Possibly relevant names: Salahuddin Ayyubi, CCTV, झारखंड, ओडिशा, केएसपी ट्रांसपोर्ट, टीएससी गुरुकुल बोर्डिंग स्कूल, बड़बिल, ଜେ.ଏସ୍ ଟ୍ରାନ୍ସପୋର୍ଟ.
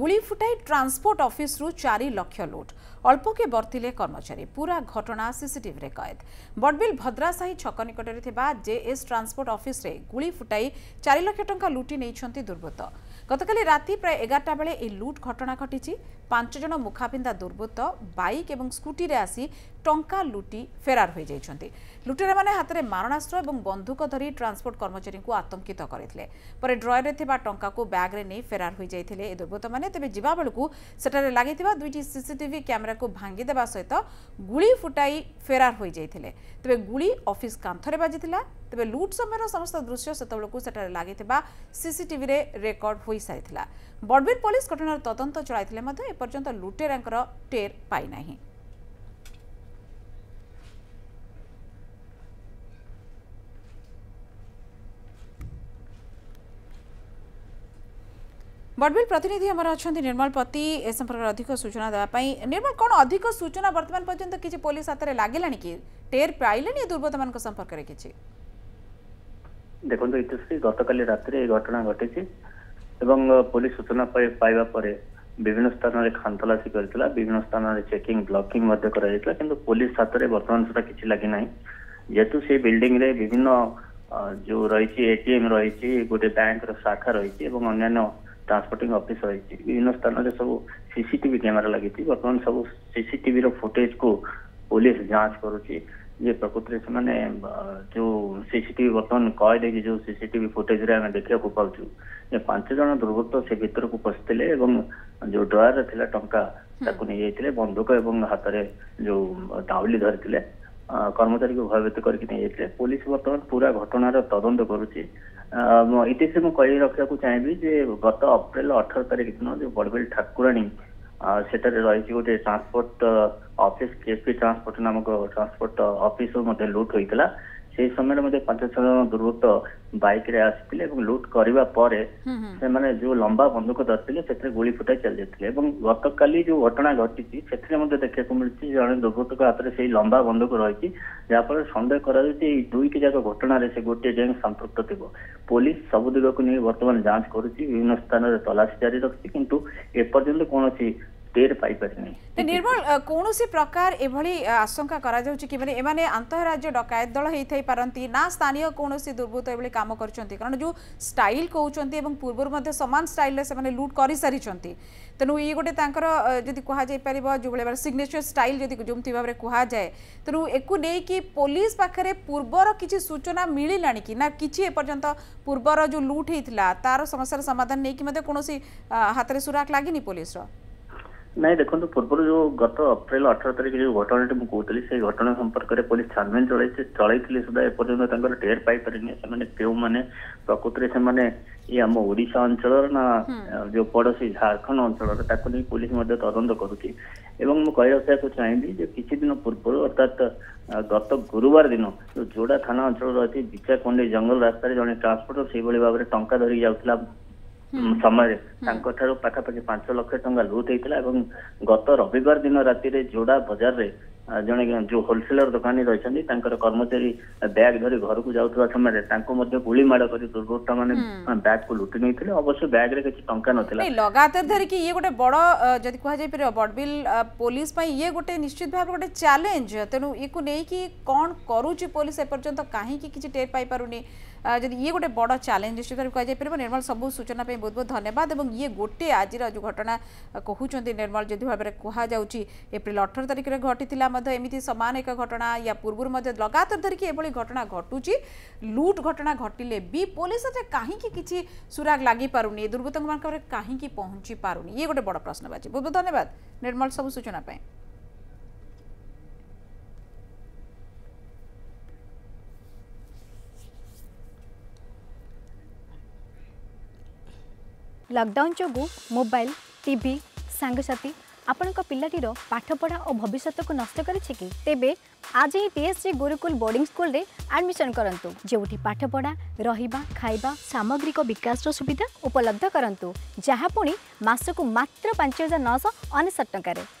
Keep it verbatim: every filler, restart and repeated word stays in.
गुली फुटाई transport office रु चारि लाख लूट अल्पके बर्तिले कर्मचारी पूरा घटना सीसीटीवी रे कैद। बड़बिल भद्रा साही छक निकटरे थिबा जे.एस. ट्रांसपोर्ट ऑफिस रे गुली फुटाई चारि लाख टंका लूटी नेइछंती दुर्बृत्त। गतकाली राति प्राय एगारटा बेले ए लूट घटना घटीछि। पांच जण मुखापिंदा दुर्बृत्त बाइक एवं स्कूटी रे आसी टंका लूटी फेरार होई जाइछंती। लुटेरा माने हातरे मारणास्त्र एवं बंदूक धरी ट्रांसपोर्ट कर्मचारी को आतंकित करथिले। परे ड्रॉयर रे थिबा टंका को बैग रे नै फेरार होई जाइथिले ए दुर्बृत्त माने। तेबे जिबा बेलकु सेटारे लागिथिबा दुईटी सीसीटीवी कैमरा को भांगी देवा सहित गुली फुटाई फेरार होई जाइथिले। तेबे गुली ऑफिस कांथरे बाजिथिला। तेबे लूट समयरा समस्त दृश्य सेतबेलकु सेटारे लागिथिबा सीसीटीवी रे रेकॉर्ड होई साइथिला। बड़बिल पुलिस घटनार तदंत चलाइथिले मध्ये एपर्यंत लुटेरांकर टेर पाई नाही। बड़बिल प्रतिनिधि आमर अच्छा निर्मल पति ए संपर्क अधिक सूचना देवाई। निर्मल, कौन अधिक सूचना वर्तमान पर्यंत किसी पुलिस हाथ में लगे कि टेर पाइले दुर्बृत्त मान संपर्क में किसी? देखो इतुश्री गतकाली रात्रि घटना घटी। पुलिस सूचना पाइबा पर विभिन्न स्थान में खानतलासी कर विभिन्न स्थान में चेकिंग ब्लॉकिंग कि पुलिस हाथ में बर्तमान सुधा किसी लगी ना। जेहेतु से बिल्डिंग रे विभिन्न जो रही एटीएम रही गोटे बैंक शाखा रही अन्य ट्रांसपोर्टिंग ऑफिस रही विभिन्न स्थान में सब सीसीटीवी कैमेरा लगी। बर्तमान सब सीसीटीवी रो फुटेज को पुलिस जांच करुची जे प्रकृति से जो सीसीटीवी बर्तमान कही जो सीसीटीवी फुटेज रे देखा पाचु पांच जन दुर्बृत्त से भीतर को पशिते जो ड्रॉयर थी टंका नहीं जाते बंदूक और हाथ में जो दाउली धरी कर्मचारी को भयभीत करके पुलिस बर्तमान पूरा घटनार तदंत करुची। इतिश्री मुझे कही रखा चाहिए जो गत अप्रैल अठारह तारीख दिन जो बड़बिल ठाकुराणी से रही गोटे ट्रांसपोर्ट ऑफिस केएसपी ट्रांसपोर्ट नामक ट्रांसपोर्ट ऑफिस लूट होता से समय में पांच छह दुर्वृत्त बाइक रे आसते लूट करने पर से जो लंबा बंदूक धरते से गोली फुटाई चल जाते। गतकाली जो घटना घटी से देखा मिली जन दुर्वृत्त हाथ में से लंबा बंदूक रही जहाँफल सन्देह कर दुई की जाक घटना से गोटे गैंग संपृक्त थी। पुलिस सब दिग को नहीं बर्तमान जांच करुच्ची विभिन्न स्थान में तलाशी जारी रखी किंतु एपर्यंत कौन निर्मल कौन सी प्रकार एभली आशंका करा जाउची कि माने एमाने अंतरराज्य डकायत दल हेथै पारंती ना स्थानीय कौन सी दुर्बृत्त एभली काम करचंती? कारण जो स्टाइल कहउचंती एवं पूर्वर मध्ये समान स्टाइल ले से माने लूट करि सारिचंती। तनु ई गोटे तांकर जदि कहा जाय परबो जो बेले सिग्नेचर स्टाइल जदि जोमती भाबरे कहा जाय तनु एकु नै कि पुलिस पाखरे पूर्वर किछि सूचना मिलिलानी कि ना किछि ए पर्यंत पूर्वर जो लूट हेतला तार समस्या समाधान नै कि मध्ये कोन सी हातरे सुराख लागिनी पुलिस रो? ना देखो पूर्व जो गत अप्रैल अठारह तारीख जो घटना मुझे कहती से घटना संपर्क में पुलिस छानबीन चलती चलती सुधा एपर्तंतर टेर पाई पारे क्यों मैंने प्रकृति से ये आम ओडिशा अंचल ना जो पड़ोशी झारखंड अंचल नहीं पुलिस तदंत करुच्ची। मुझे कही रखा चाहिए किसी दिन पूर्व अर्थात गत गुरुवार दिन जो जोड़ा थाना अंचल रही बिचाकोंडे जंगल रास्तार जन ट्रांसपोर्टर से भाव में टंका धरिक जाऊला समय पाखापाखि पांच लक्ष टंका लूट होता। गत रविवार दिन राति जोड़ा बजार रे जने जो होलसेलर दुकानी रही कर्मचारी बैग धरी घर को जाऊा समय गोली माड़ कर दुर्वृत्त मैंने बैग को लुटि नहीं अवश्य बैग रे किसी टंका ना लगातार धरिकी ये गोटे बड़ जदि कह बड़बिल पुलिस ये गोटे निश्चित भाव गोटे चैलेंज। तेणु ये नहीं कि कौन करुच्ची पुलिस एपर्यंत कहीं किसी टेर पाई पारुनी जदि ये गोटे बड़ चैलेंज निश्चित भाव कह। निर्मल सब सूचना बहुत बहुत धन्यवाद। और ये गोटे आज जो घटना कहते निर्मल जदि भाव में कहुच्ची एप्रिल अठारह तारीख में घटी एमिति समान एक घटना या पूर्व लगातार धरिकी एभली घटना घटुची। लूट घटना घटिले भी पुलिस कहीं किसी सुराग लगी पारुनी दुर्बृत्त मान कहीं पहुंची पारुनी ये गोटे बड़ प्रश्न बाजी। बहुत बहुत धन्यवाद निर्मल सब सूचना पाए। लॉकडाउन जोगु मोबाइल टीवी सांगसाथी आपणक पिलाटीर पाठपढ़ा और भविष्य को नष्ट करेछि कि? तेबे आज ही टीएससी गुरुकुल बोर्डिंग स्कूल रे एडमिशन करंतु जोठी पाठपढ़ा रहिबा खाइबा सामग्रिक विकास रो सुविधा उपलब्ध करंतु जहाँ पुणी मासक मात्र पांच हजार नौश अनेशत टकर।